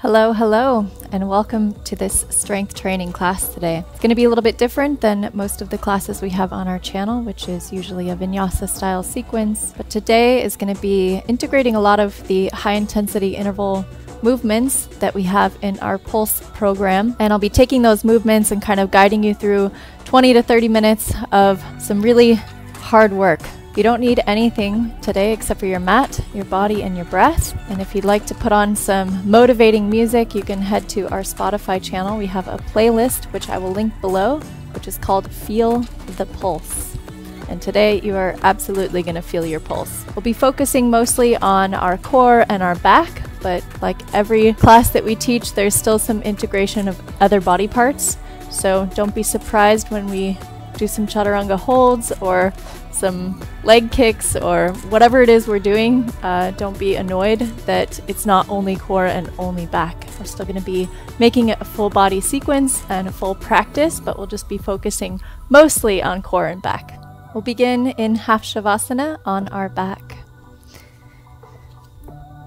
Hello, hello, and welcome to this strength training class today. It's going to be a little bit different than most of the classes we have on our channel, which is usually a vinyasa style sequence. But today is going to be integrating a lot of the high intensity interval movements that we have in our PULSE program. And I'll be taking those movements and kind of guiding you through 20 to 30 minutes of some really hard work. You don't need anything today except for your mat, your body, and your breath. And if you'd like to put on some motivating music, you can head to our Spotify channel. We have a playlist, which I will link below, which is called Feel the Pulse. And today you are absolutely going to feel your pulse. We'll be focusing mostly on our core and our back, but like every class that we teach, there's still some integration of other body parts. So don't be surprised when we do some chaturanga holds or some leg kicks or whatever it is we're doing. Don't be annoyed that it's not only core and only back. We're still going to be making it a full body sequence and a full practice, but we'll just be focusing mostly on core and back. We'll begin in half shavasana on our back.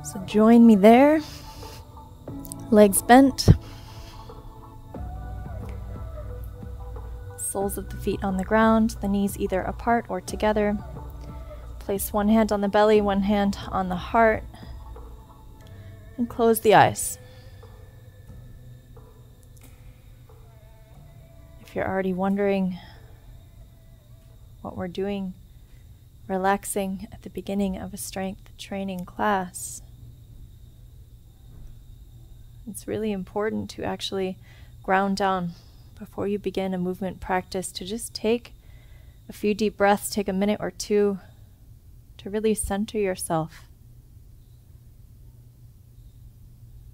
So join me there. Legs bent. Soles of the feet on the ground, the knees either apart or together. Place one hand on the belly, one hand on the heart, and close the eyes. If you're already wondering what we're doing, relaxing at the beginning of a strength training class, it's really important to actually ground down before you begin a movement practice, to just take a few deep breaths, take a minute or two to really center yourself,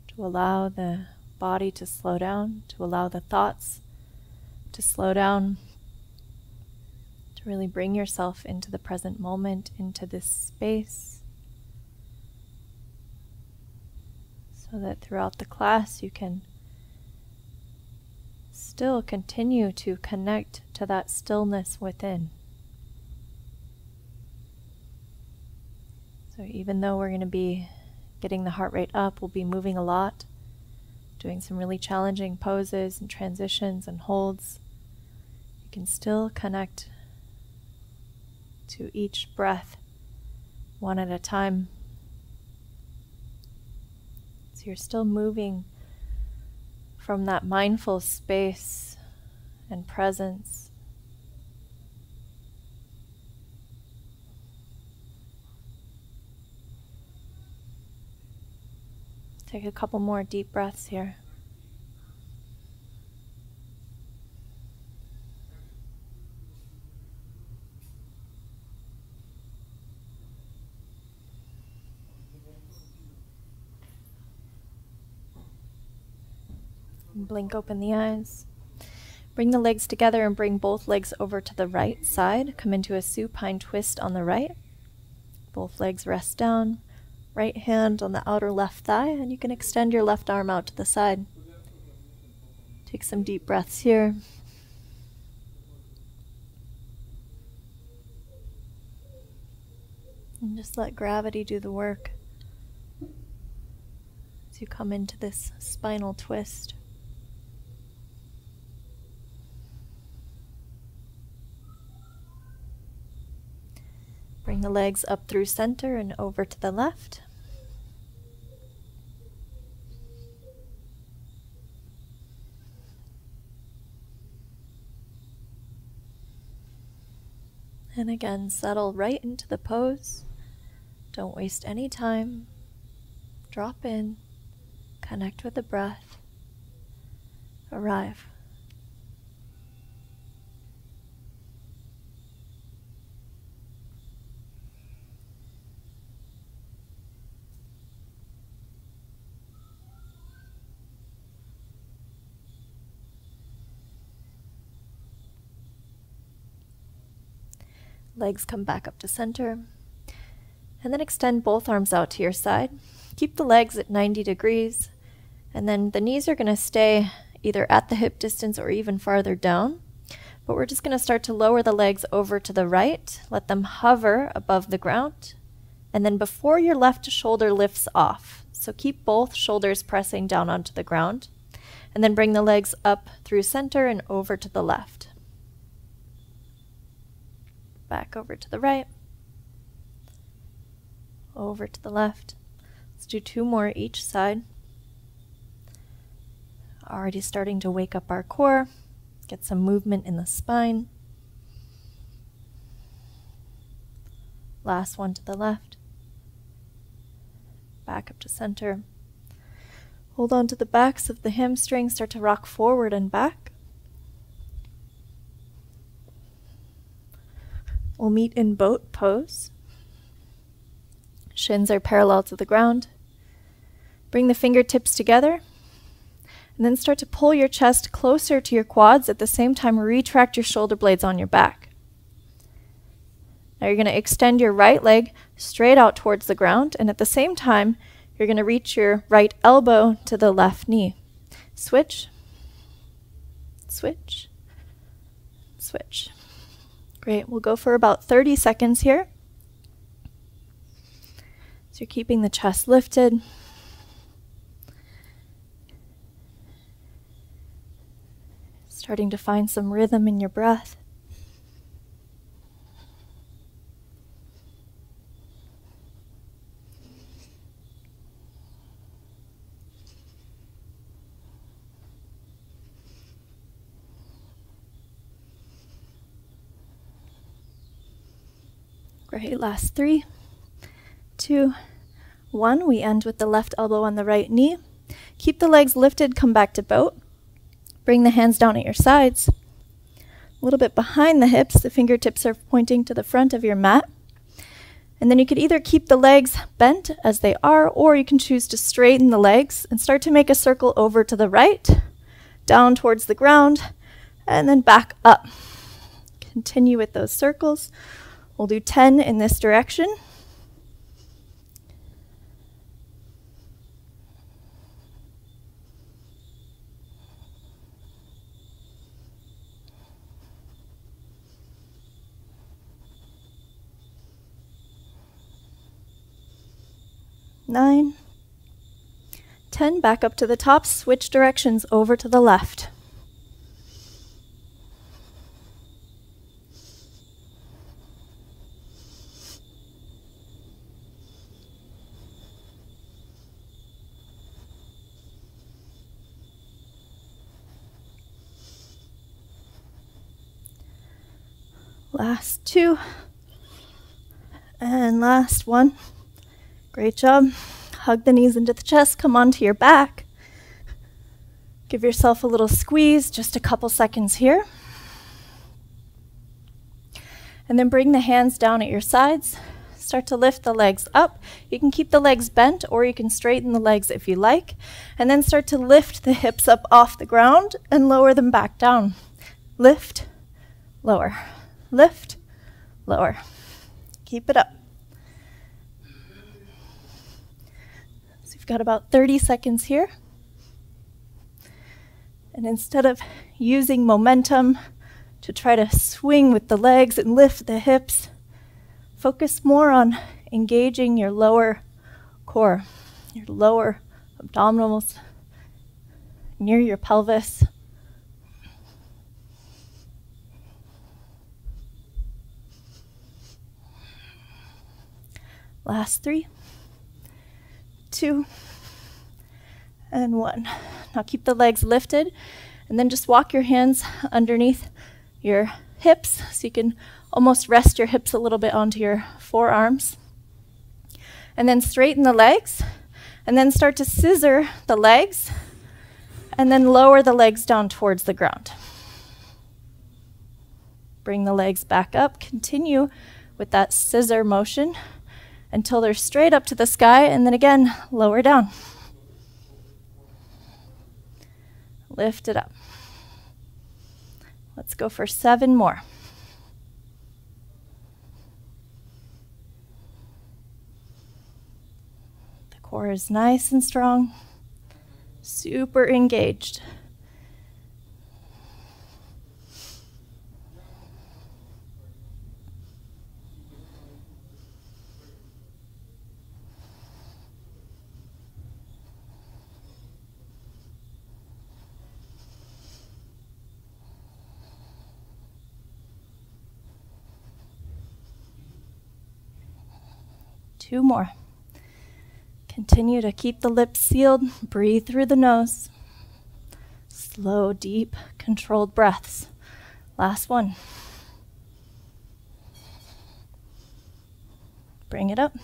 to allow the body to slow down, to allow the thoughts to slow down, to really bring yourself into the present moment, into this space, so that throughout the class you can still continue to connect to that stillness within. So even though we're going to be getting the heart rate up, we'll be moving a lot, doing some really challenging poses and transitions and holds, you can still connect to each breath one at a time. So you're still moving from that mindful space and presence. Take a couple more deep breaths here. Blink open the eyes. Bring the legs together and bring both legs over to the right side. Come into a supine twist on the right. Both legs rest down. Right hand on the outer left thigh, and you can extend your left arm out to the side. Take some deep breaths here. And just let gravity do the work as you come into this spinal twist. Bring the legs up through center and over to the left. And again, settle right into the pose. Don't waste any time. Drop in, connect with the breath, arrive. Legs come back up to center, and then extend both arms out to your side. Keep the legs at 90 degrees, and then the knees are going to stay either at the hip distance or even farther down, but we're just going to start to lower the legs over to the right, let them hover above the ground, and then before your left shoulder lifts off. So keep both shoulders pressing down onto the ground, and then bring the legs up through center and over to the left. Back over to the right, over to the left. Let's do two more each side. Already starting to wake up our core, get some movement in the spine. Last one to the left, back up to center. Hold on to the backs of the hamstrings, start to rock forward and back. We'll meet in boat pose. Shins are parallel to the ground. Bring the fingertips together, and then start to pull your chest closer to your quads. At the same time, retract your shoulder blades on your back. Now you're going to extend your right leg straight out towards the ground, and at the same time, you're going to reach your right elbow to the left knee. Switch, switch, switch. Great, we'll go for about 30 seconds here. So you're keeping the chest lifted. Starting to find some rhythm in your breath. Great, last 3, 2, 1. We end with the left elbow on the right knee. Keep the legs lifted, come back to boat. Bring the hands down at your sides, a little bit behind the hips. The fingertips are pointing to the front of your mat. And then you could either keep the legs bent as they are, or you can choose to straighten the legs and start to make a circle over to the right, down towards the ground, and then back up. Continue with those circles. We'll do 10 in this direction. Nine, 10, back up to the top, switch directions over to the left. Last 2, and last 1. Great job. Hug the knees into the chest, come onto your back. Give yourself a little squeeze, just a couple seconds here. And then bring the hands down at your sides. Start to lift the legs up. You can keep the legs bent, or you can straighten the legs if you like. And then start to lift the hips up off the ground and lower them back down. Lift, lower, lift, lower. Keep it up. Got about 30 seconds here. And instead of using momentum to try to swing with the legs and lift the hips, focus more on engaging your lower core, your lower abdominals near your pelvis. Last 3, 2, and 1. Now keep the legs lifted, and then just walk your hands underneath your hips so you can almost rest your hips a little bit onto your forearms. And then straighten the legs, and then start to scissor the legs, and then lower the legs down towards the ground. Bring the legs back up. Continue with that scissor motion until they're straight up to the sky, and then again, lower down. Lift it up. Let's go for 7 more. The core is nice and strong, super engaged. Two more. Continue to keep the lips sealed. Breathe through the nose. Slow, deep, controlled breaths. Last one. Bring it up.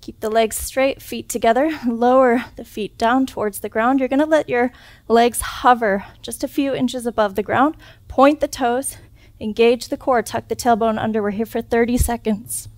Keep the legs straight, feet together. Lower the feet down towards the ground. You're going to let your legs hover just a few inches above the ground. Point the toes, engage the core, tuck the tailbone under. We're here for 30 seconds.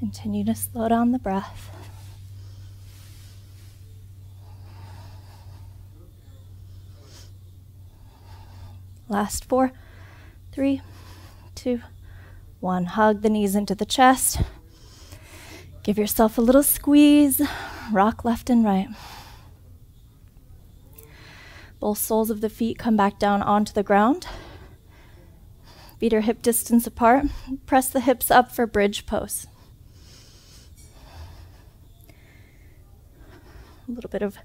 Continue to slow down the breath. Last 4, 3, 2, 1. Hug the knees into the chest. Give yourself a little squeeze. Rock left and right. Both soles of the feet come back down onto the ground. Feet are hip distance apart. Press the hips up for bridge pose. A little bit of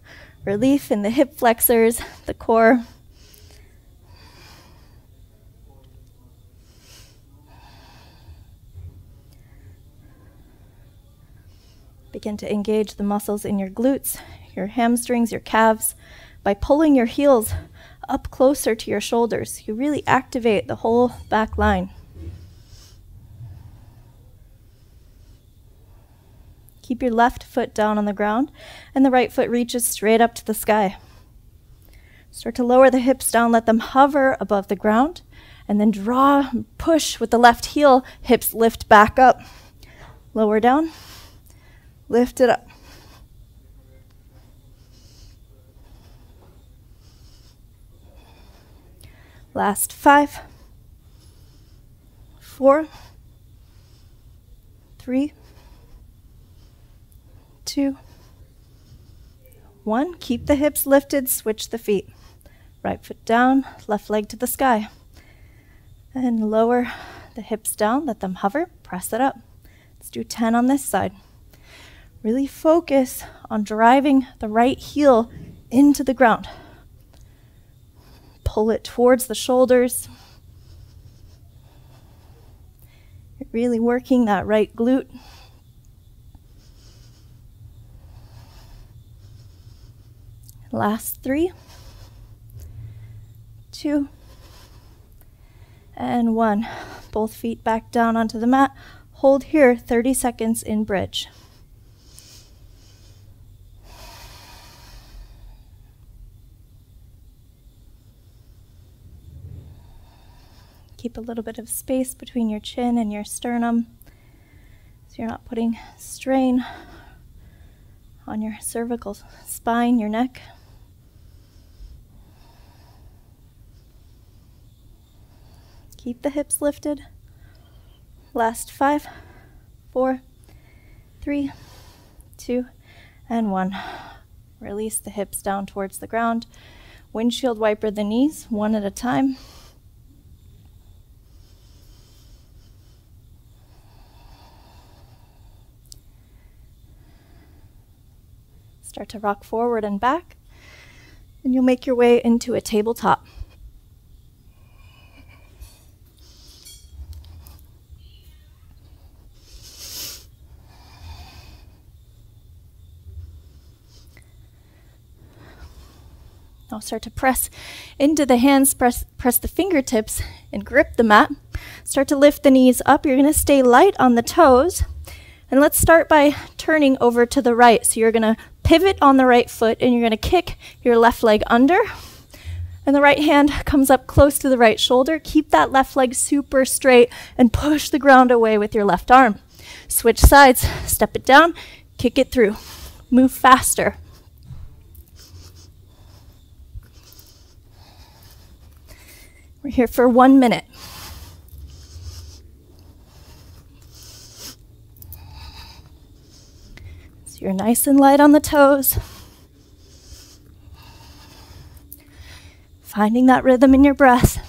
relief in the hip flexors, the core. Begin to engage the muscles in your glutes, your hamstrings, your calves. By pulling your heels up closer to your shoulders, you really activate the whole back line. Keep your left foot down on the ground, and the right foot reaches straight up to the sky. Start to lower the hips down, let them hover above the ground, and then draw, push with the left heel, hips lift back up. Lower down, lift it up. Last 5, 4, 3, 2, 1. Keep the hips lifted, switch the feet. Right foot down, left leg to the sky. And lower the hips down, let them hover, press it up. Let's do 10 on this side. Really focus on driving the right heel into the ground. Pull it towards the shoulders. You're really working that right glute. Last 3, 2, and 1. Both feet back down onto the mat. Hold here 30 seconds in bridge. Keep a little bit of space between your chin and your sternum so you're not putting strain on your cervical spine, your neck. Keep the hips lifted. Last 5, 4, 3, 2, and 1. Release the hips down towards the ground. Windshield wiper the knees, one at a time. Start to rock forward and back, and you'll make your way into a tabletop. Now start to press into the hands, press the fingertips and grip the mat. Start to lift the knees up. You're going to stay light on the toes. And let's start by turning over to the right. So you're going to pivot on the right foot, and you're going to kick your left leg under. And the right hand comes up close to the right shoulder. Keep that left leg super straight and push the ground away with your left arm. Switch sides. Step it down. Kick it through. Move faster. We're here for 1 minute. You're nice and light on the toes. Finding that rhythm in your breath.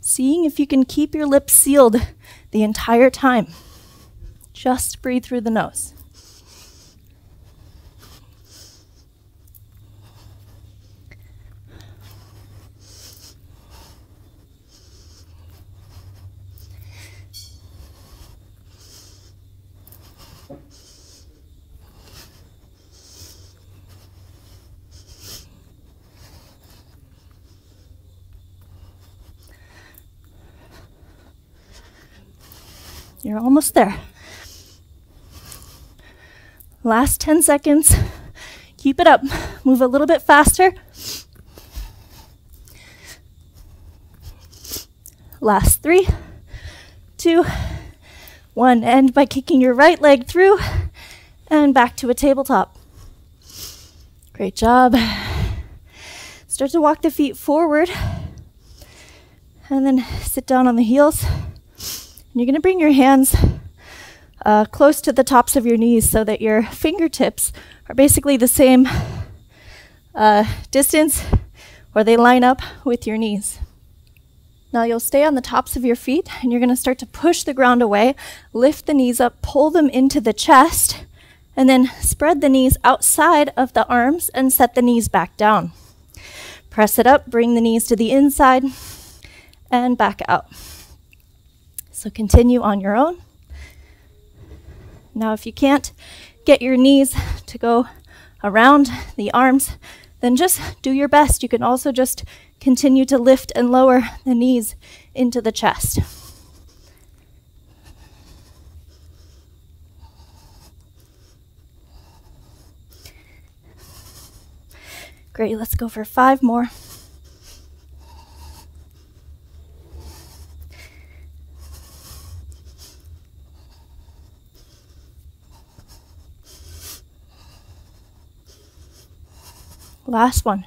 Seeing if you can keep your lips sealed the entire time. Just breathe through the nose. You're almost there. Last 10 seconds. Keep it up. Move a little bit faster. Last 3, 2, 1. End by kicking your right leg through and back to a tabletop. Great job. Start to walk the feet forward and then sit down on the heels. And you're going to bring your hands close to the tops of your knees so that your fingertips are basically the same distance, or they line up with your knees. Now you'll stay on the tops of your feet and you're going to start to push the ground away, lift the knees up, pull them into the chest, and then spread the knees outside of the arms and set the knees back down. Press it up, bring the knees to the inside and back out. So continue on your own. Now if you can't get your knees to go around the arms, then just do your best. You can also just continue to lift and lower the knees into the chest. Great, let's go for 5 more. Last one.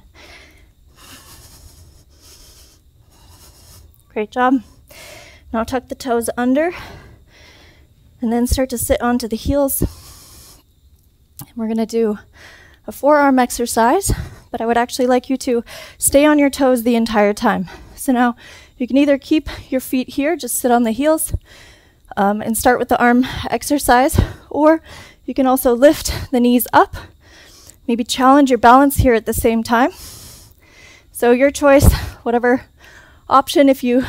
Great job. Now tuck the toes under and then start to sit onto the heels. And we're going to do a forearm exercise, but I would actually like you to stay on your toes the entire time. So now you can either keep your feet here, just sit on the heels and start with the arm exercise, or you can also lift the knees up. Maybe challenge your balance here at the same time. So your choice, whatever option, if you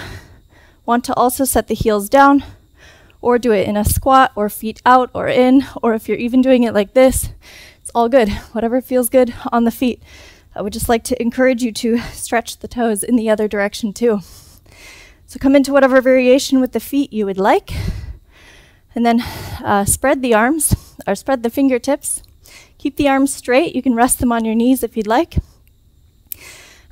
want to also set the heels down or do it in a squat or feet out or in, or if you're even doing it like this, it's all good. Whatever feels good on the feet. I would just like to encourage you to stretch the toes in the other direction too. So come into whatever variation with the feet you would like, and then spread the arms, or spread the fingertips. Keep the arms straight. You can rest them on your knees if you'd like.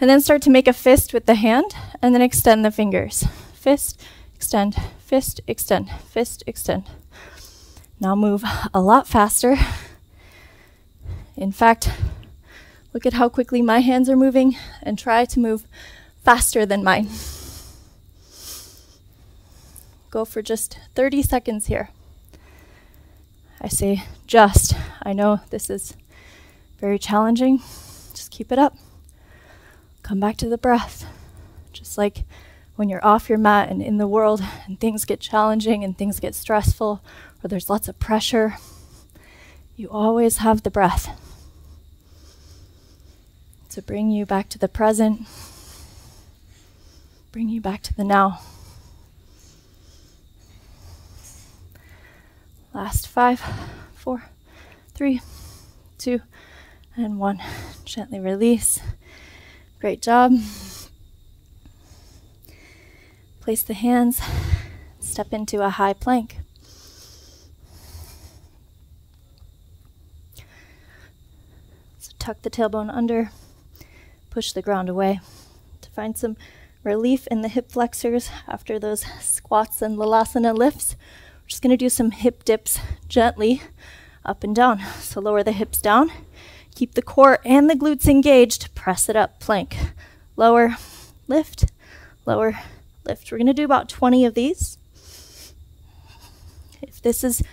And then start to make a fist with the hand and then extend the fingers. Fist, extend, fist, extend, fist, extend. Now move a lot faster. In fact, look at how quickly my hands are moving and try to move faster than mine. Go for just 30 seconds here. I say just. I know this is very challenging. Just keep it up. Come back to the breath. Just like when you're off your mat and in the world and things get challenging and things get stressful or there's lots of pressure, you always have the breath to bring you back to the present, bring you back to the now. Last 5, 4, 3, 2, and 1. Gently release. Great job. Place the hands, step into a high plank. So tuck the tailbone under, push the ground away to find some relief in the hip flexors after those squats and Lalasana lifts. We're just going to do some hip dips gently up and down. So lower the hips down, keep the core and the glutes engaged, press it up, plank, lower, lift, lower, lift. We're going to do about 20 of these. If this is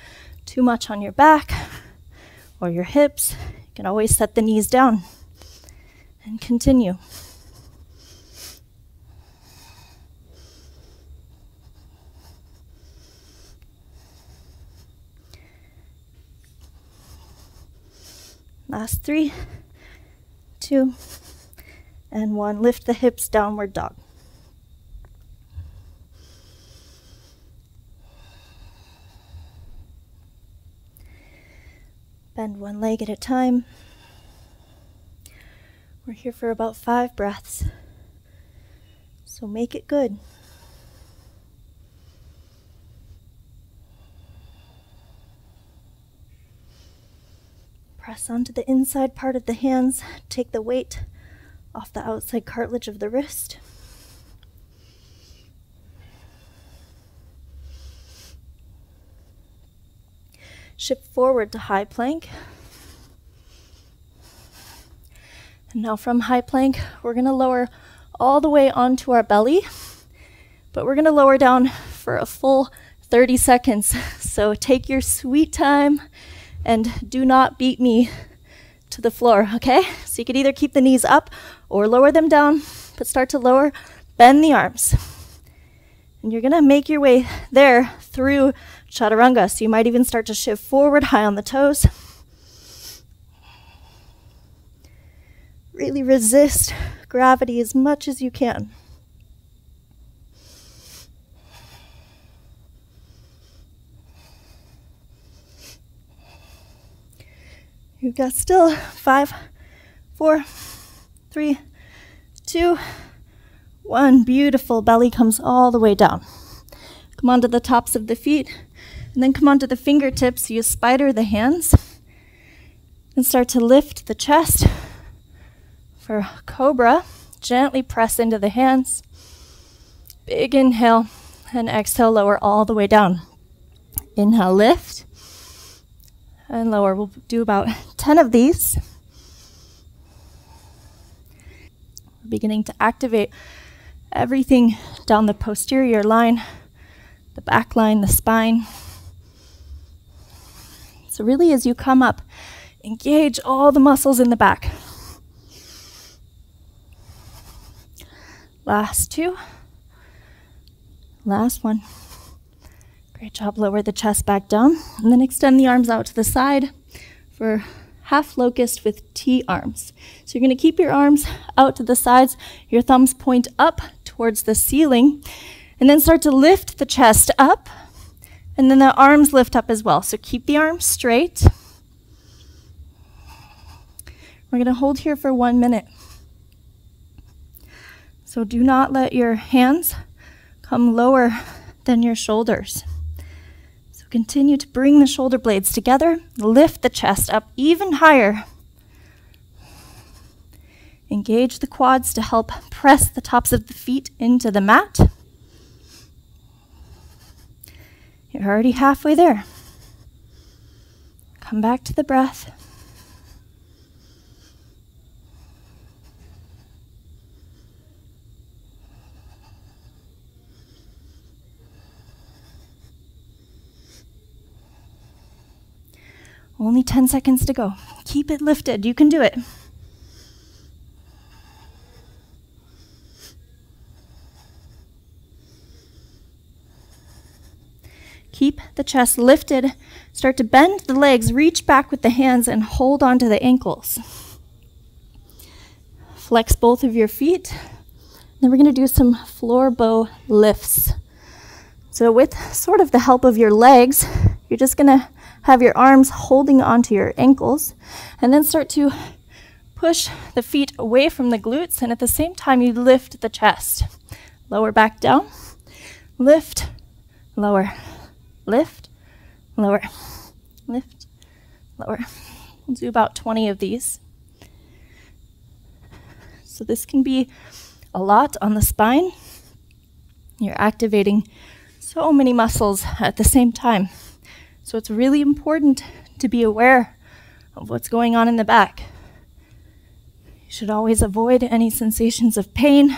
too much on your back or your hips, you can always set the knees down and continue. Last 3, 2, and 1. Lift the hips, downward dog. Bend one leg at a time. We're here for about 5 breaths, so make it good. Press onto the inside part of the hands. Take the weight off the outside cartilage of the wrist. Shift forward to high plank. And now from high plank, we're gonna lower all the way onto our belly, but we're gonna lower down for a full 30 seconds. So take your sweet time and do not beat me to the floor, okay? So you could either keep the knees up or lower them down, but start to lower, bend the arms. And you're gonna make your way there through chaturanga, so you might even start to shift forward, high on the toes. Really resist gravity as much as you can. You've got still 5, 4, 3, 2, 1. Beautiful, belly comes all the way down. Come onto the tops of the feet, and then come onto the fingertips. You spider the hands and start to lift the chest for cobra. Gently press into the hands. Big inhale and exhale, lower all the way down. Inhale, lift and lower. We'll do about 10 of these. We're beginning to activate everything down the posterior line, the back line, the spine. So really, as you come up, engage all the muscles in the back. Last 2, last 1. Great job, lower the chest back down, and then extend the arms out to the side for half locust with T arms. So you're gonna keep your arms out to the sides, your thumbs point up towards the ceiling, and then start to lift the chest up, and then the arms lift up as well. So keep the arms straight. We're gonna hold here for 1 minute. So do not let your hands come lower than your shoulders. So continue to bring the shoulder blades together, lift the chest up even higher. Engage the quads to help press the tops of the feet into the mat. You're already halfway there. Come back to the breath. Only 10 seconds to go. Keep it lifted. You can do it. Keep the chest lifted. Start to bend the legs. Reach back with the hands and hold onto the ankles. Flex both of your feet. Then we're going to do some floor bow lifts. So with sort of the help of your legs, you're just going to have your arms holding onto your ankles, and then start to push the feet away from the glutes, and at the same time you lift the chest. Lower back down, lift, lower, lift, lower, lift, lower. We'll do about 20 of these. So this can be a lot on the spine. You're activating so many muscles at the same time. So it's really important to be aware of what's going on in the back. You should always avoid any sensations of pain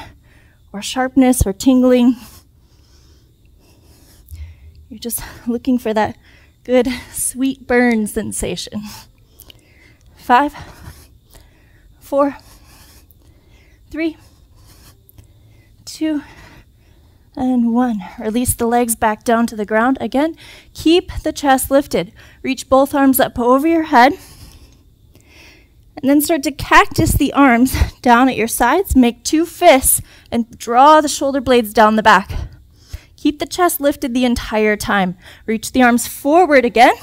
or sharpness or tingling. You're just looking for that good sweet burn sensation. 5, 4, 3, 2, and 1. Release the legs back down to the ground. Again, keep the chest lifted. Reach both arms up over your head. And then start to cactus the arms down at your sides. Make two fists and draw the shoulder blades down the back. Keep the chest lifted the entire time. Reach the arms forward again,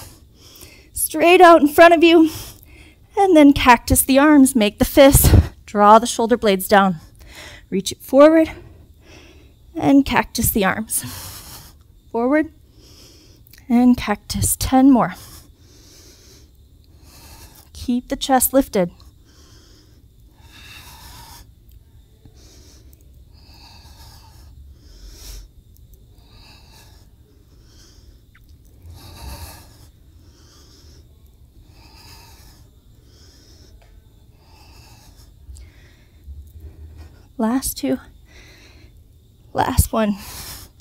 straight out in front of you, and then cactus the arms. Make the fists, draw the shoulder blades down. Reach it forward, and cactus the arms. Forward, and cactus. 10 more. Keep the chest lifted. Last two. Last one.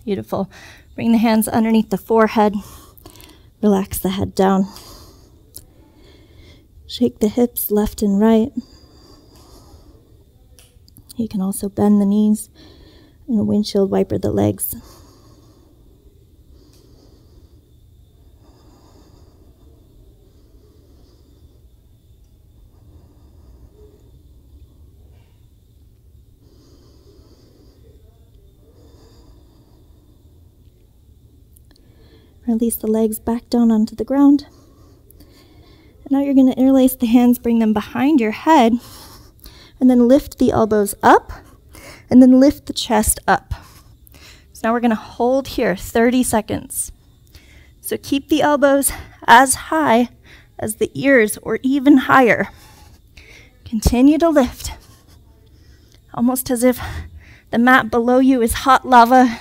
Beautiful. Bring the hands underneath the forehead. Relax the head down. Shake the hips left and right. You can also bend the knees and windshield wiper the legs. Release the legs back down onto the ground. And now you're going to interlace the hands, bring them behind your head, and then lift the elbows up, and then lift the chest up. So now we're going to hold here 30 seconds. So keep the elbows as high as the ears or even higher. Continue to lift, almost as if the mat below you is hot lava.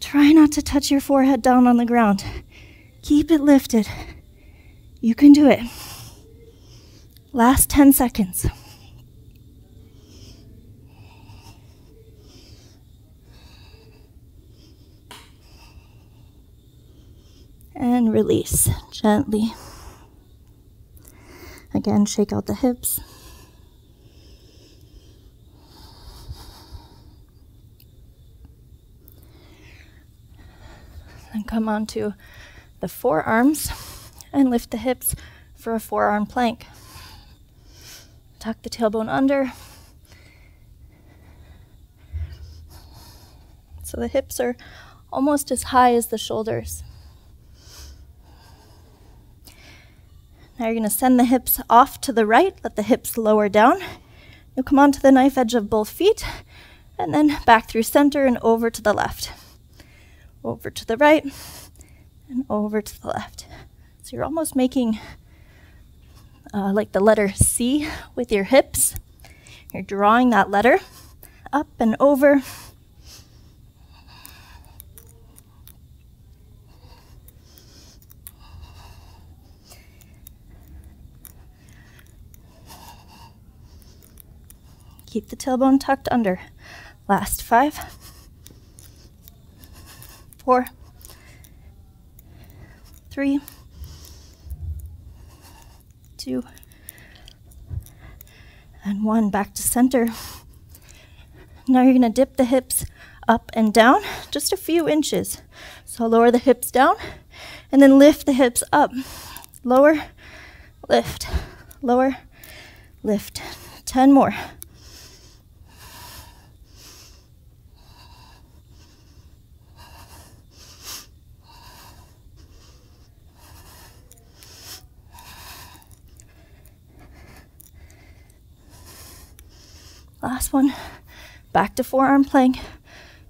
Try not to touch your forehead down on the ground. Keep it lifted. You can do it. Last 10 seconds. And release gently. Again, shake out the hips. And come onto the forearms and lift the hips for a forearm plank. Tuck the tailbone under so the hips are almost as high as the shoulders. Now you're going to send the hips off to the right, let the hips lower down. You'll come onto the knife edge of both feet and then back through center and over to the left. Over to the right, and over to the left. So you're almost making like the letter C with your hips. You're drawing that letter up and over. Keep the tailbone tucked under. Last 5. 4, 3, 2, and 1. Back to center. Now you're going to dip the hips up and down just a few inches. So lower the hips down and then lift the hips up. Lower, lift, lower, lift. 10 more. Last one, back to forearm plank.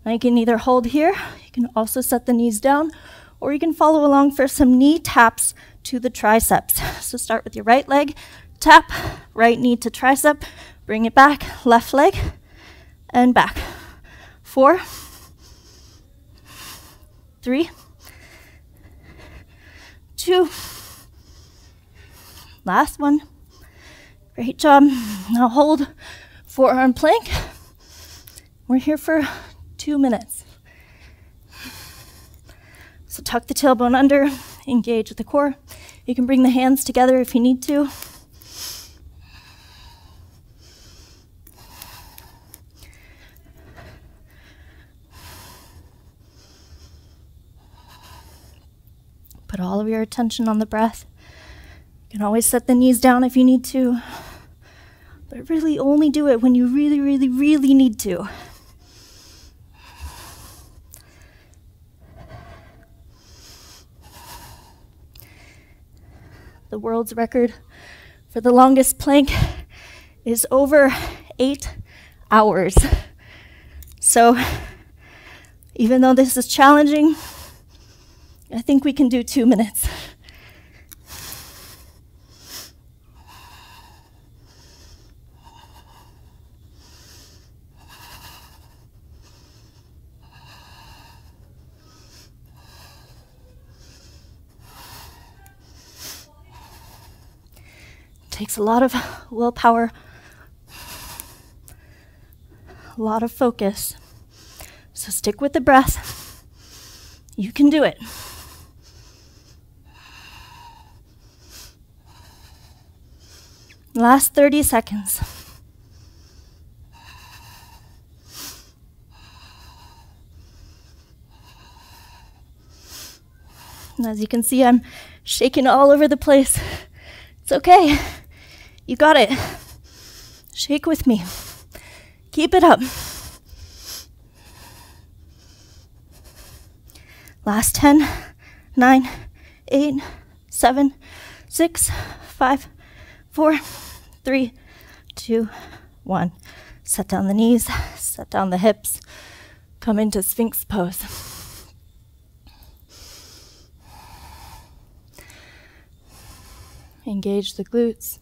Now you can either hold here, you can also set the knees down, or you can follow along for some knee taps to the triceps. So start with your right leg, tap, right knee to tricep, bring it back, left leg, and back. 4, 3, 2, last one. Great job, now hold. Forearm plank. We're here for 2 minutes. So tuck the tailbone under, engage with the core. You can bring the hands together if you need to. Put all of your attention on the breath. You can always set the knees down if you need to. But really only do it when you really, really, really need to. The world's record for the longest plank is over 8 hours. So even though this is challenging, I think we can do 2 minutes. Takes a lot of willpower, a lot of focus. So stick with the breath. You can do it. Last 30 seconds. And as you can see, I'm shaking all over the place. It's okay. You got it. Shake with me. Keep it up. Last 10, 9, 8, 7, 6, 5, 4, 3, 2, 1. Set down the knees, set down the hips. Come into Sphinx pose. Engage the glutes.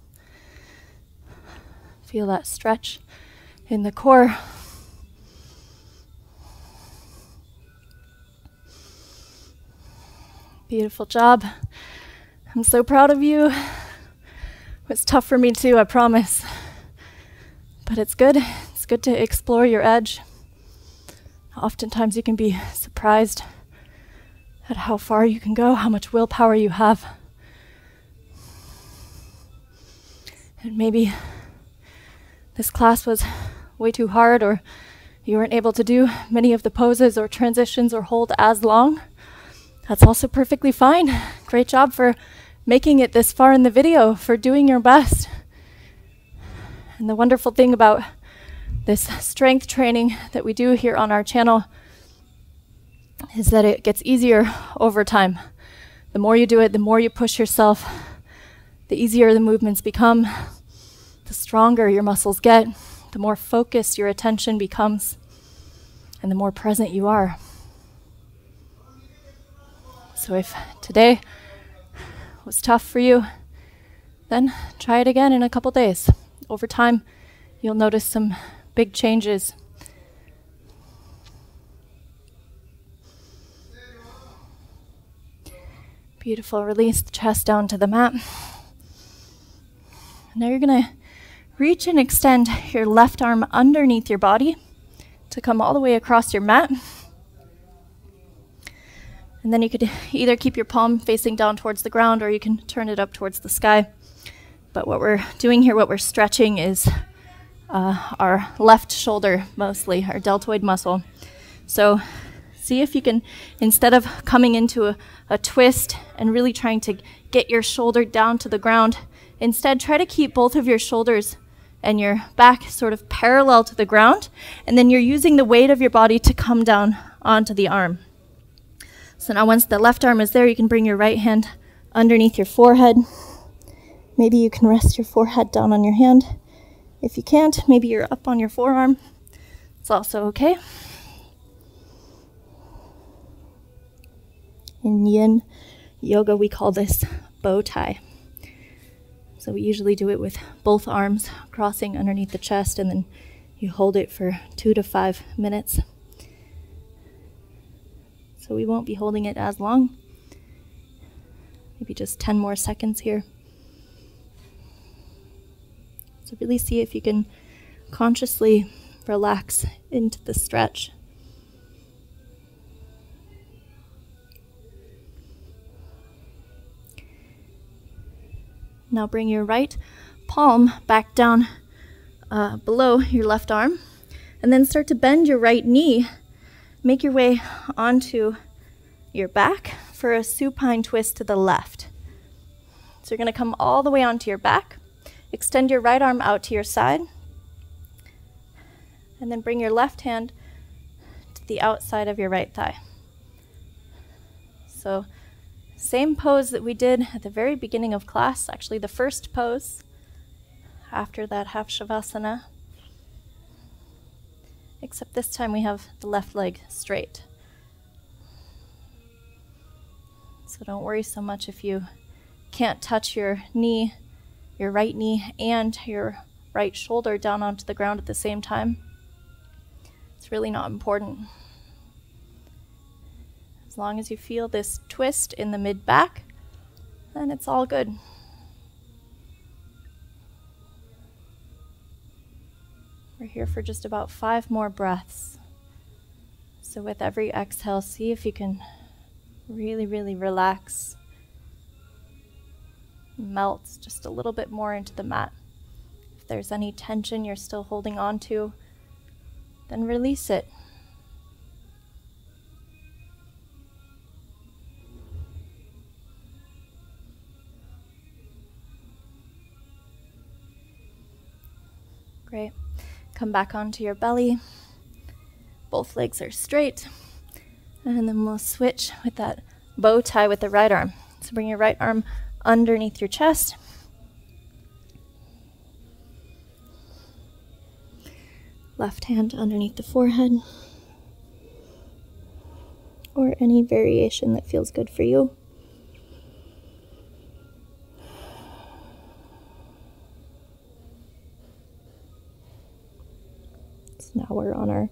Feel that stretch in the core. Beautiful job. I'm so proud of you. It was tough for me too, I promise. But it's good. It's good to explore your edge. Oftentimes you can be surprised at how far you can go, how much willpower you have. And maybe this class was way too hard, or you weren't able to do many of the poses or transitions or hold as long. That's also perfectly fine. Great job for making it this far in the video, for doing your best. And the wonderful thing about this strength training that we do here on our channel is that it gets easier over time. The more you do it, the more you push yourself, the easier the movements become, the stronger your muscles get, the more focused your attention becomes, and the more present you are. So if today was tough for you, then try it again in a couple days. Over time, you'll notice some big changes. Beautiful. Release the chest down to the mat. Now you're going to reach and extend your left arm underneath your body to come all the way across your mat. And then you could either keep your palm facing down towards the ground, or you can turn it up towards the sky. But what we're doing here, what we're stretching is our left shoulder mostly, our deltoid muscle. So see if you can, instead of coming into a twist and really trying to get your shoulder down to the ground, instead, try to keep both of your shoulders and your back sort of parallel to the ground, and then you're using the weight of your body to come down onto the arm. So now once the left arm is there, you can bring your right hand underneath your forehead. Maybe you can rest your forehead down on your hand. If you can't, maybe you're up on your forearm. It's also okay. In yin yoga, we call this bow tie. So we usually do it with both arms crossing underneath the chest, and then you hold it for 2 to 5 minutes. So we won't be holding it as long. Maybe just 10 more seconds here. So really see if you can consciously relax into the stretch. Now bring your right palm back down below your left arm, and then start to bend your right knee. Make your way onto your back for a supine twist to the left. So you're going to come all the way onto your back. Extend your right arm out to your side, and then bring your left hand to the outside of your right thigh. So same pose that we did at the very beginning of class, actually the first pose after that half shavasana, except this time we have the left leg straight. So don't worry so much if you can't touch your knee, your right knee and your right shoulder down onto the ground at the same time. It's really not important. As long as you feel this twist in the mid-back, then it's all good. We're here for just about 5 more breaths. So with every exhale, see if you can really, really relax. Melt just a little bit more into the mat. If there's any tension you're still holding on to, then release it. Great. Come back onto your belly. Both legs are straight. And then we'll switch with that bow tie with the right arm. So bring your right arm underneath your chest. Left hand underneath the forehead. Or any variation that feels good for you. So now we're on our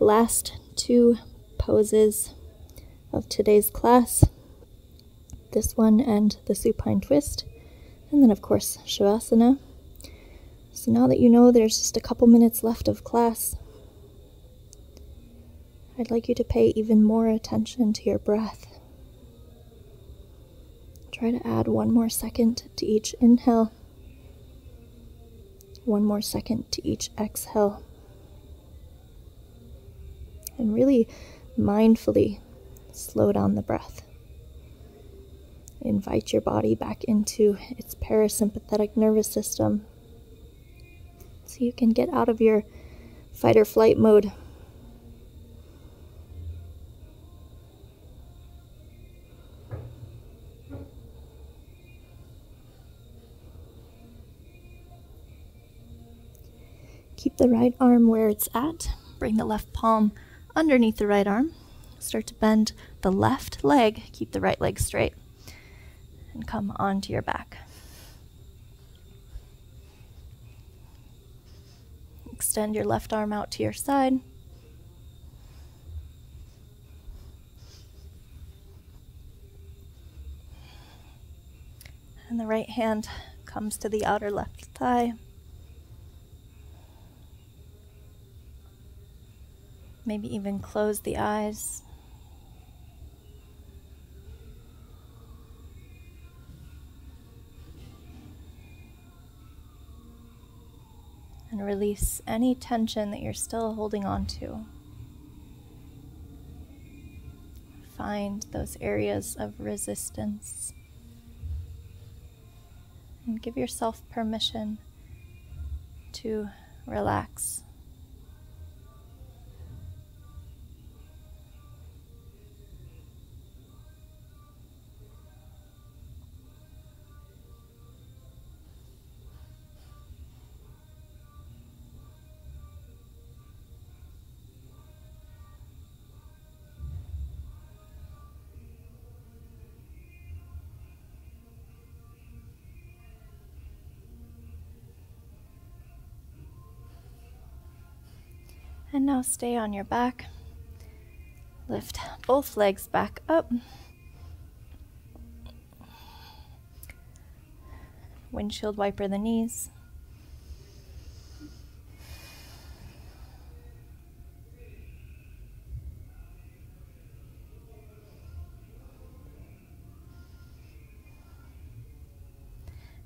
last 2 poses of today's class, this one and the supine twist, and then of course Shavasana. So now that you know there's just a couple minutes left of class, I'd like you to pay even more attention to your breath. Try to add 1 more second to each inhale, 1 more second to each exhale, and really mindfully slow down the breath. Invite your body back into its parasympathetic nervous system so you can get out of your fight or flight mode. Keep the right arm where it's at. Bring the left palm underneath the right arm. Start to bend the left leg, keep the right leg straight, and come onto your back. Extend your left arm out to your side. And the right hand comes to the outer left thigh. Maybe even close the eyes. And release any tension that you're still holding on to. Find those areas of resistance. And give yourself permission to relax. And now stay on your back, lift both legs back up, windshield wiper the knees,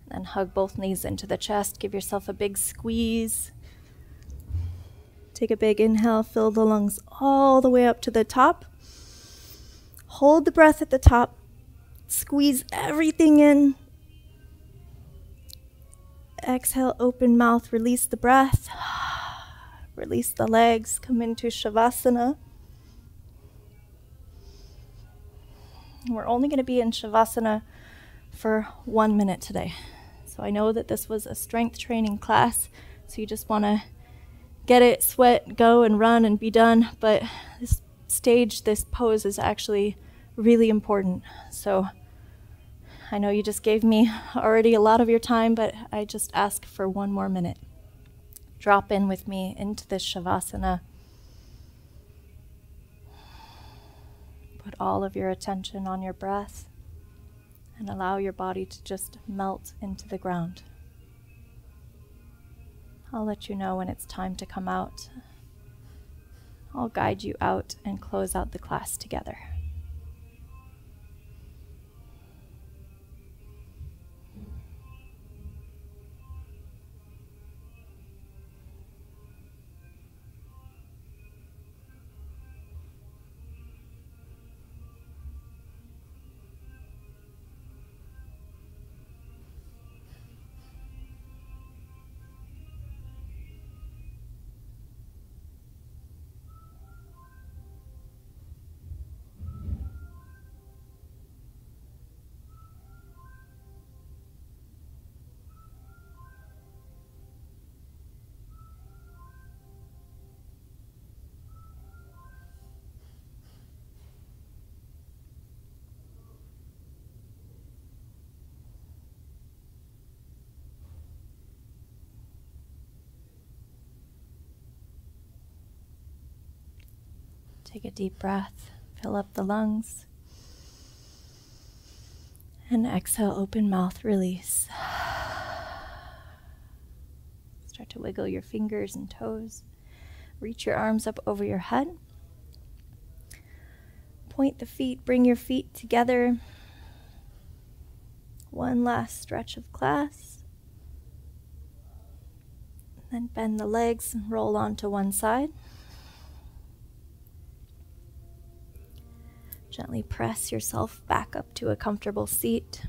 then hug both knees into the chest, give yourself a big squeeze. Take a big inhale, fill the lungs all the way up to the top. Hold the breath at the top. Squeeze everything in. exhale, open mouth, release the breath. Release the legs, come into Shavasana. We're only going to be in Shavasana for 1 minute today. So I know that this was a strength training class, so you just want to get it, sweat, go and run and be done, but this stage, this pose is actually really important. So I know you just gave me already a lot of your time, but I just ask for 1 more minute. Drop in with me into this Shavasana. Put all of your attention on your breath and allow your body to just melt into the ground. I'll let you know when it's time to come out. I'll guide you out and close out the class together. Take a deep breath, fill up the lungs, and exhale, open mouth, release. Start to wiggle your fingers and toes. Reach your arms up over your head. Point the feet, bring your feet together. One last stretch of class. Then bend the legs and roll onto one side. Gently press yourself back up to a comfortable seat.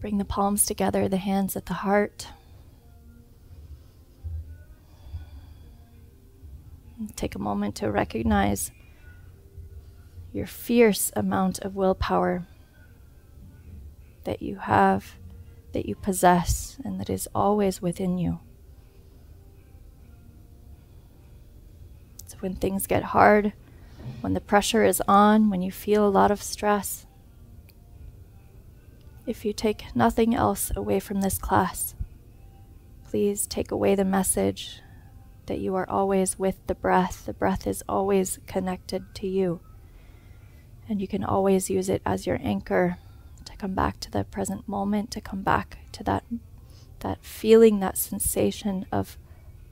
Bring the palms together, the hands at the heart. And take a moment to recognize your fierce amount of willpower that you have, that you possess, and that is always within you. When things get hard, when the pressure is on, when you feel a lot of stress, if you take nothing else away from this class, please take away the message that you are always with the breath. The breath is always connected to you, and you can always use it as your anchor to come back to the present moment, to come back to that feeling, that sensation of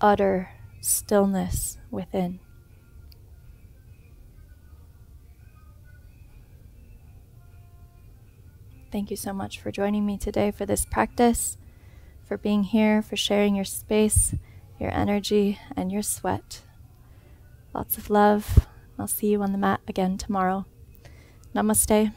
utter stillness within. Thank you so much for joining me today for this practice, for being here, for sharing your space, your energy, and your sweat. Lots of love. I'll see you on the mat again tomorrow. Namaste.